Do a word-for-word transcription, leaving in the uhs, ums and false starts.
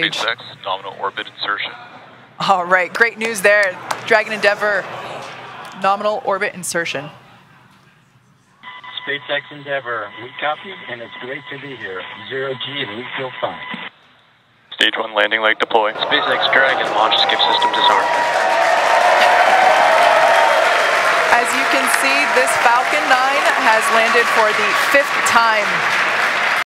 stage. SpaceX, nominal orbit insertion. All right, great news there. Dragon Endeavour, nominal orbit insertion. SpaceX Endeavour, we copy, and it's great to be here. Zero G, and we feel fine. Stage one landing leg deploy. SpaceX Dragon launch skip system disarm. As you can see, this Falcon nine has landed for the fifth time.